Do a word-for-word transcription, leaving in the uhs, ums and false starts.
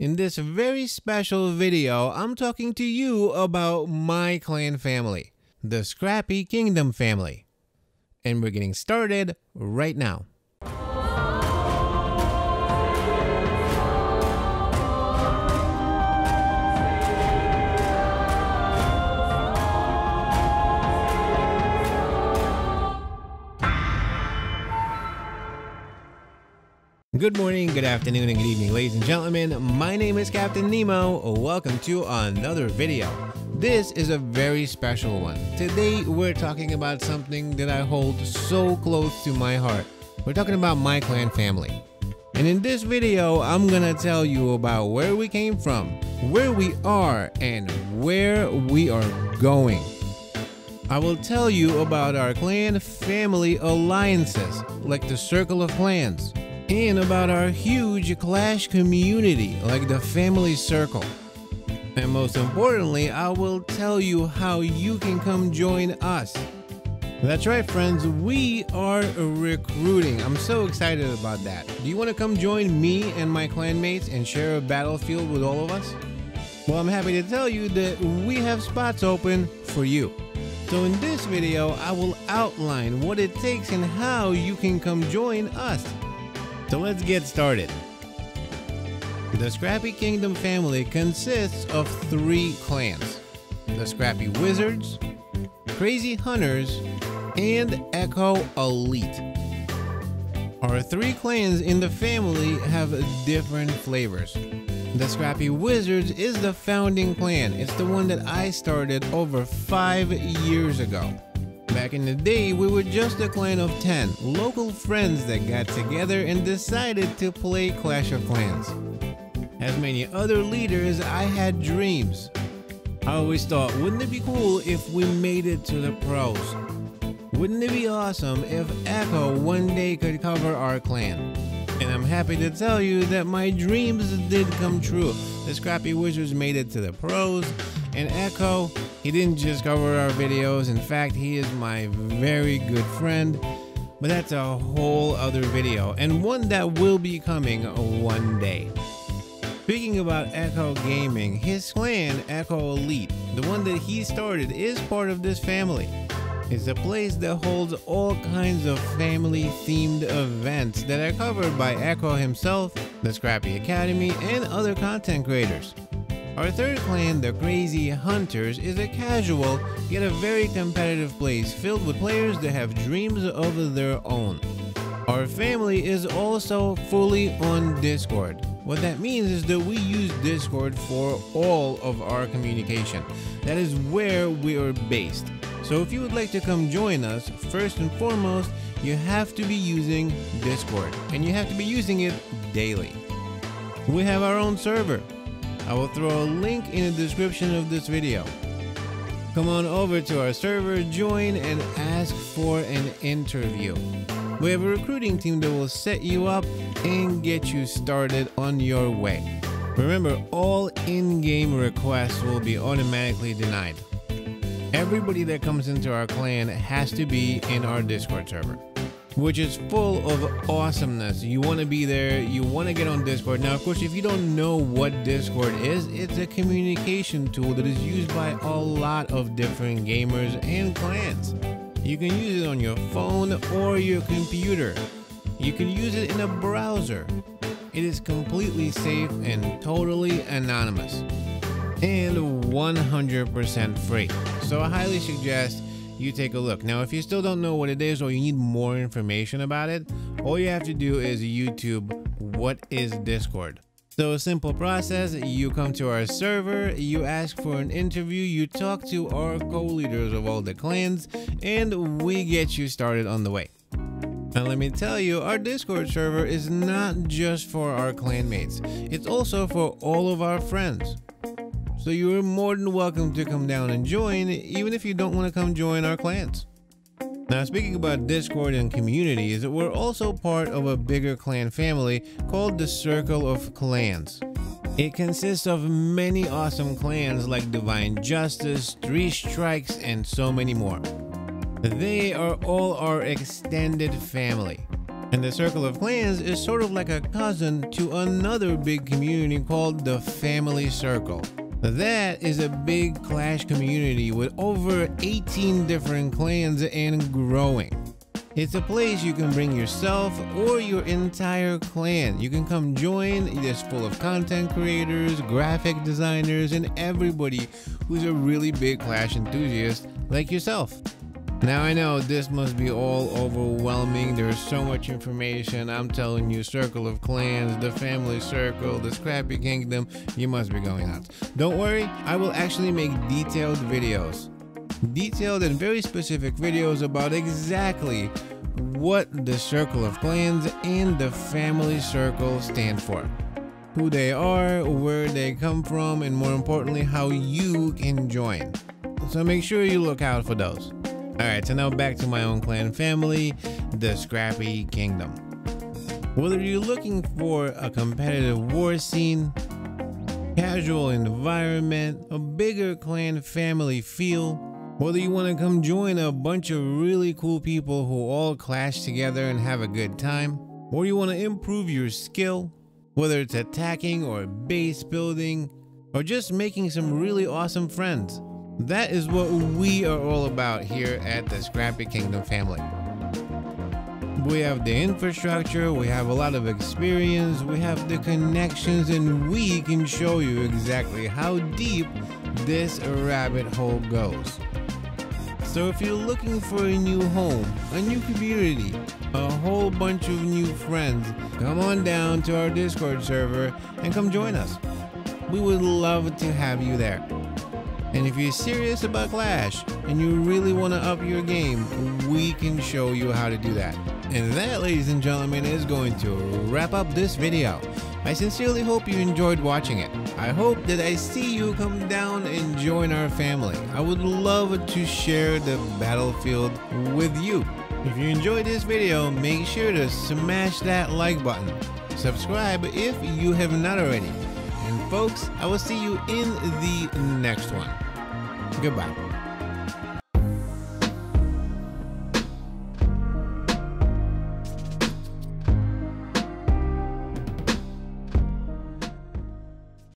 In this very special video, I'm talking to you about my clan family, the Scrappy Kingdom family. And we're getting started right now. Good morning, good afternoon, and good evening, ladies and gentlemen. My name is Captain Nemo. Welcome to another video. This is a very special one. Today, we're talking about something that I hold so close to my heart. We're talking about my clan family. And in this video, I'm gonna tell you about where we came from, where we are, and where we are going. I will tell you about our clan family alliances, like the Circle of Clans, and about our huge Clash community, like the Family Circle. And most importantly, I will tell you how you can come join us. That's right, friends, we are recruiting. I'm so excited about that. Do you want to come join me and my clanmates and share a battlefield with all of us? Well, I'm happy to tell you that we have spots open for you. So in this video, I will outline what it takes and how you can come join us. So let's get started. The Scrappy Kingdom family consists of three clans: the Scrappy Wizards, Crazzy Hunters, and Echo Elite. Our three clans in the family have different flavors. The Scrappy Wizards is the founding clan. It's the one that I started over five years ago. Back in the day, we were just a clan of ten local friends that got together and decided to play Clash of Clans. As many other leaders, I had dreams. I always thought, wouldn't it be cool if we made it to the pros? Wouldn't it be awesome if Echo one day could cover our clan? And I'm happy to tell you that my dreams did come true. The Scrappy Wizards made it to the pros, and Echo, he didn't just cover our videos. In fact, he is my very good friend, but that's a whole other video, and one that will be coming one day. Speaking about Echo Gaming, his clan, Echo Elite, the one that he started, is part of this family. It's a place that holds all kinds of family-themed events that are covered by Echo himself, the Scrappy Academy, and other content creators. Our third clan, the Crazzy Hunters, is a casual yet a very competitive place filled with players that have dreams of their own. Our family is also fully on Discord. What that means is that we use Discord for all of our communication. That is where we are based. So if you would like to come join us, first and foremost, you have to be using Discord, and you have to be using it daily. We have our own server. I will throw a link in the description of this video. Come on over to our server, join, and ask for an interview. We have a recruiting team that will set you up and get you started on your way. Remember, all in-game requests will be automatically denied. Everybody that comes into our clan has to be in our Discord server, which is full of awesomeness. You want to be there, you want to get on Discord. Now, of course, if you don't know what Discord is, it's a communication tool that is used by a lot of different gamers and clans. You can use it on your phone or your computer. You can use it in a browser. It is completely safe and totally anonymous, and one hundred percent free. So I highly suggest you take a look. Now, if you still don't know what it is or you need more information about it, all you have to do is YouTube, what is Discord? So a simple process, you come to our server, you ask for an interview, you talk to our co-leaders of all the clans, and we get you started on the way. Now let me tell you, our Discord server is not just for our clanmates, it's also for all of our friends. So you are more than welcome to come down and join, even if you don't want to come join our clans. Now, speaking about Discord and communities, we're also part of a bigger clan family called the Circle of Clans. It consists of many awesome clans like Divine Justice, Three Strikes, and so many more. They are all our extended family. And the Circle of Clans is sort of like a cousin to another big community called the Family Circle. That is a big Clash community with over eighteen different clans and growing. It's a place you can bring yourself or your entire clan. You can come join. It's full of content creators, graphic designers, and everybody who's a really big Clash enthusiast like yourself. Now I know this must be all overwhelming. There's so much information. I'm telling you, Circle of Clans, the Family Circle, the Scrappy Kingdom, you must be going nuts. Don't worry, I will actually make detailed videos. Detailed and very specific videos about exactly what the Circle of Clans and the Family Circle stand for, who they are, where they come from, and more importantly, how you can join. So make sure you look out for those. Alright, so now back to my own clan family, the Scrappy Kingdom. Whether you're looking for a competitive war scene, casual environment, a bigger clan family feel, whether you want to come join a bunch of really cool people who all clash together and have a good time, or you want to improve your skill, whether it's attacking or base building, or just making some really awesome friends, that is what we are all about here at the Scrappy Kingdom family. We have the infrastructure, we have a lot of experience, we have the connections, and we can show you exactly how deep this rabbit hole goes. So if you're looking for a new home, a new community, a whole bunch of new friends, come on down to our Discord server and come join us. We would love to have you there. And if you're serious about Clash and you really want to up your game, we can show you how to do that. And that, ladies and gentlemen, is going to wrap up this video. I sincerely hope you enjoyed watching it. I hope that I see you come down and join our family. I would love to share the battlefield with you. If you enjoyed this video, make sure to smash that like button. Subscribe if you have not already. And folks, I will see you in the next one. Goodbye.